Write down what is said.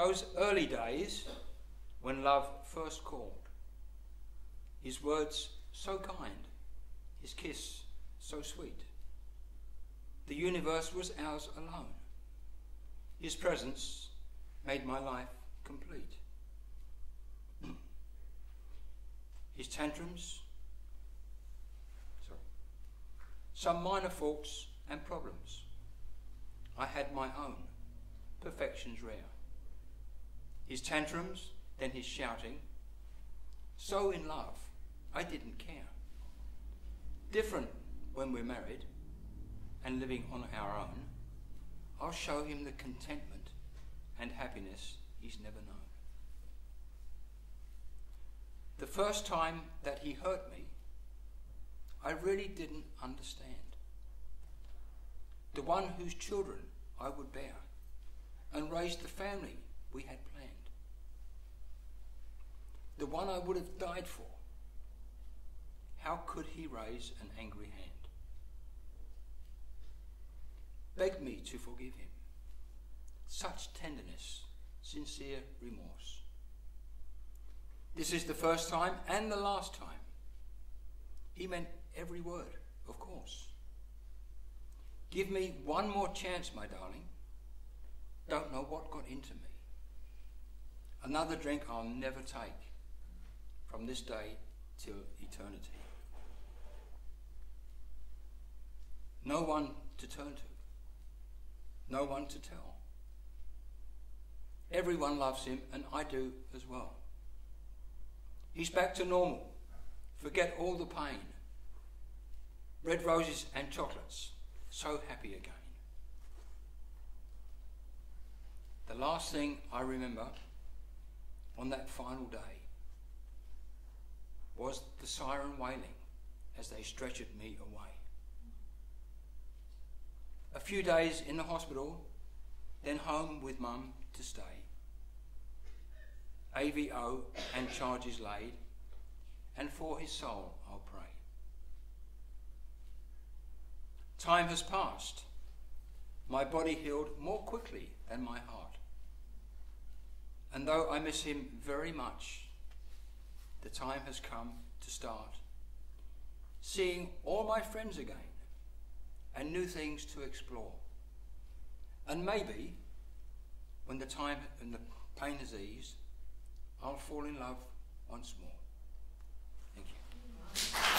those early days when love first called, his words so kind, his kiss so sweet. The universe was ours alone. His presence made my life complete. His tantrums, some minor faults and problems. I had my own, perfections rare. His tantrums, then his shouting. So in love, I didn't care. Different when we're married and living on our own, I'll show him the contentment and happiness he's never known. The first time that he hurt me, I really didn't understand. The one whose children I would bear and raise the family we had planned. The one I would have died for. How could he raise an angry hand? Begged me to forgive him. Such tenderness, sincere remorse. This is the first time and the last time. He meant every word, of course. Give me one more chance, my darling. Don't know what got into me. Another drink I'll never take, from this day till eternity. No one to turn to. No one to tell. Everyone loves him, and I do as well. He's back to normal. Forget all the pain. Red roses and chocolates. So happy again. The last thing I remember on that final day was the siren wailing as they stretchered me away. A few days in the hospital, then home with Mum to stay. AVO and charges laid, and for his soul I'll pray. Time has passed. My body healed more quickly than my heart. And though I miss him very much, the time has come to start seeing all my friends again, and new things to explore. And maybe, when the time and the pain is eased, I'll fall in love once more. Thank you.